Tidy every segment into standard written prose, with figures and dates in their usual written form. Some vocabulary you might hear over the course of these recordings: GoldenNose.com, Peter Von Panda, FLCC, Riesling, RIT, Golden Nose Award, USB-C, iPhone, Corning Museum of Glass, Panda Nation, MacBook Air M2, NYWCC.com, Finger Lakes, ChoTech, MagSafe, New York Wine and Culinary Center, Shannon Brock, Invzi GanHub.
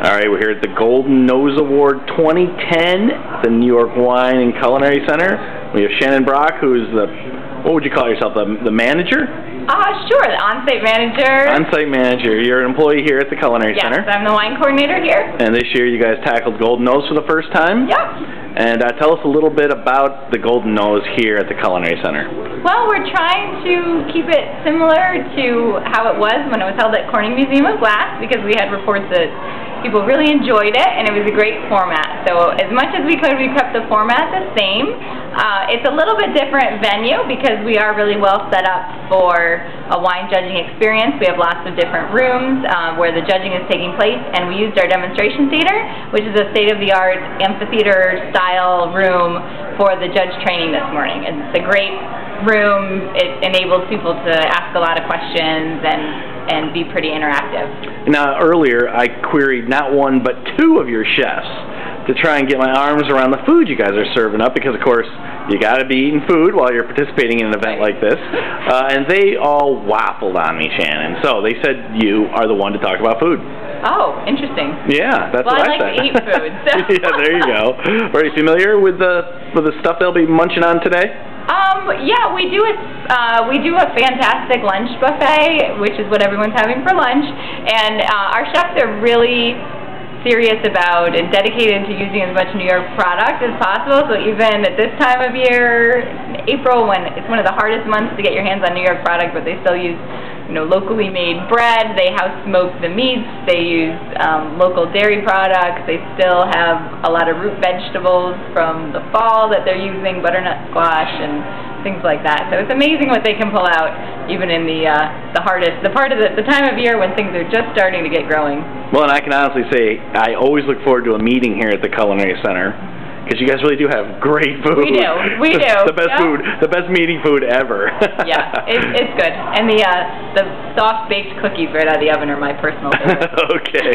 All right, we're here at the Golden Nose Award 2010 at the New York Wine and Culinary Center. We have Shannon Brock, who is the, what would you call yourself, the manager? Sure, the on-site manager. On-site manager. You're an employee here at the Culinary Center. Yes, I'm the wine coordinator here. And this year you guys tackled Golden Nose for the first time. Yep. And tell us a little bit about the Golden Nose here at the Culinary Center. Well, we're trying to keep it similar to how it was when it was held at Corning Museum of Glass, because we had reports that people really enjoyed it, and it was a great format. So as much as we could, we kept the format the same. It's a little bit different venue because we are really well set up for a wine judging experience. We have lots of different rooms where the judging is taking place, and we used our demonstration theater, which is a state-of-the-art amphitheater-style room for the judge training this morning. It's a great room. It enables people to ask a lot of questions and be pretty interactive. Now, earlier I queried not one but two of your chefs to try and get my arms around the food you guys are serving up, because of course you got to be eating food while you're participating in an event like this. And they all waffled on me, Shannon. So they said you are the one to talk about food. Oh, interesting. Yeah, that's what I said. Well, I like to eat food. So. Yeah, there you go. Are you familiar with the stuff they'll be munching on today? Yeah, we do a fantastic lunch buffet, which is what everyone's having for lunch, and our chefs are really serious about and dedicated to using as much New York product as possible. So even at this time of year, April, when it's one of the hardest months to get your hands on New York product, but they still use, you know, locally made bread. They house smoke the meats. They use local dairy products. They still have a lot of root vegetables from the fall that they're using, butternut squash and things like that. So it's amazing what they can pull out, even in the time of year when things are just starting to get growing. Well, and I can honestly say I always look forward to a meeting here at the Culinary Center, because you guys really do have great food. We do. We do. The best food, the best meeting food ever. Yeah, it's good. And the soft-baked cookies right out of the oven are my personal favorite. Okay.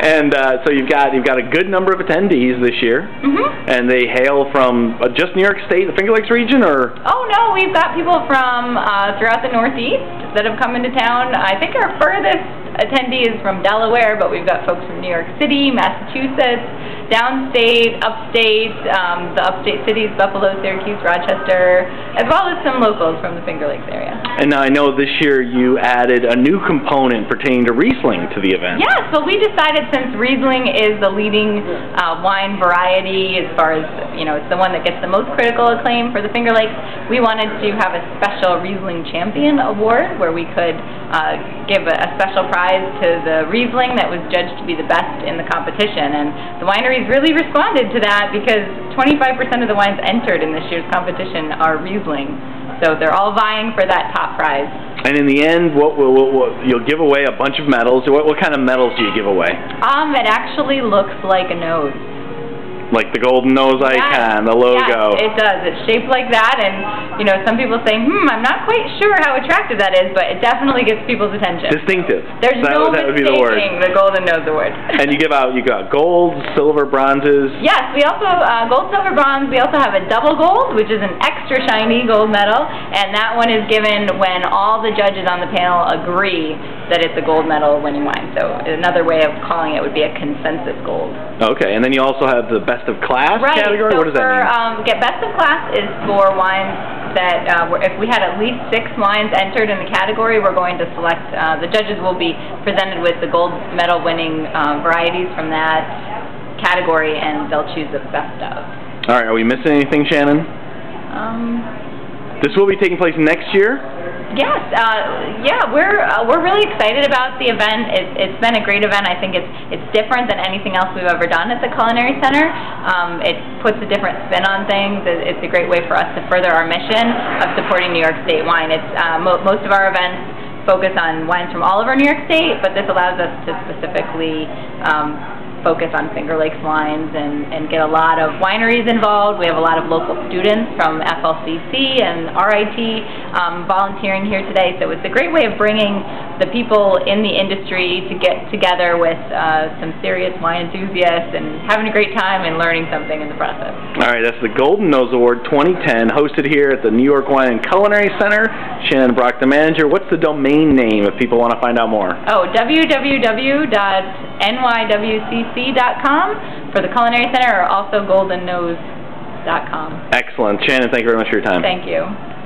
And so you've got a good number of attendees this year. Mm-hmm. And they hail from just New York State, the Finger Lakes region, or? Oh, no. We've got people from throughout the Northeast that have come into town. I think our furthest attendee is from Delaware, but we've got folks from New York City, Massachusetts, downstate, upstate, the upstate cities, Buffalo, Syracuse, Rochester, as well as some locals from the Finger Lakes area. And now I know this year you added a new component pertaining to Riesling to the event. Yes, well, we decided, since Riesling is the leading wine variety, as far as, you know, it's the one that gets the most critical acclaim for the Finger Lakes, we wanted to have a special Riesling Champion Award where we could give a special prize to the Riesling that was judged to be the best in the competition. And the wineries really responded to that, because 25% of the wines entered in this year's competition are Riesling. So they're all vying for that top prize. And in the end, you'll give away a bunch of medals. What kind of medals do you give away? It actually looks like a nose. Like the Golden Nose icon, the logo. Yes, it does. It's shaped like that, and, you know, some people say, I'm not quite sure how attractive that is, but it definitely gets people's attention. Distinctive. There's no mistaking the Golden Nose Award. And you got gold, silver, bronzes. Yes, we also, gold, silver, bronze. We also have a double gold, which is an extra shiny gold medal, and that one is given when all the judges on the panel agree that it's a gold medal winning wine. So another way of calling it would be a consensus gold. Okay, and then you also have the best of class category? So what does that mean? Best of class is for wines that, if we had at least 6 wines entered in the category, we're going to select, the judges will be presented with the gold medal winning varieties from that category, and they'll choose the best of. All right, are we missing anything, Shannon? This will be taking place next year? Yes, we're really excited about the event. It's been a great event. I think it's different than anything else we've ever done at the Culinary Center. It puts a different spin on things. It's a great way for us to further our mission of supporting New York State wine. It's most of our events focus on wines from all over New York State, but this allows us to specifically focus on Finger Lakes wines and get a lot of wineries involved. We have a lot of local students from FLCC and RIT volunteering here today. So it's a great way of bringing the people in the industry to get together with some serious wine enthusiasts and having a great time and learning something in the process. All right, that's the Golden Nose Award 2010, hosted here at the New York Wine and Culinary Center. Shannon Brock, the manager. What's the domain name if people want to find out more? Oh, www.goldenNose.com. NYWCC.com for the Culinary Center, or also GoldenNose.com. Excellent. Shannon, thank you very much for your time. Thank you.